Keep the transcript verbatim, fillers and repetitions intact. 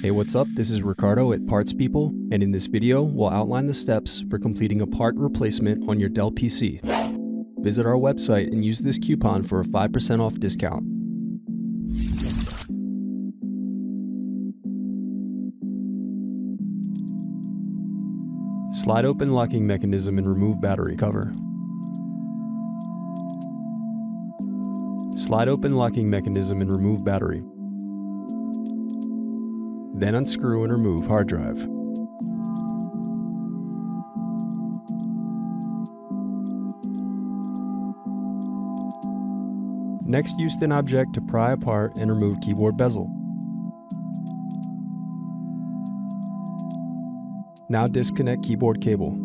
Hey, what's up? This is Ricardo at Parts People, and in this video, we'll outline the steps for completing a part replacement on your Dell P C. Visit our website and use this coupon for a five percent off discount. Slide open locking mechanism and remove battery cover. Slide open locking mechanism and remove battery. Then unscrew and remove hard drive. Next, use thin object to pry apart and remove keyboard bezel. Now disconnect keyboard cable.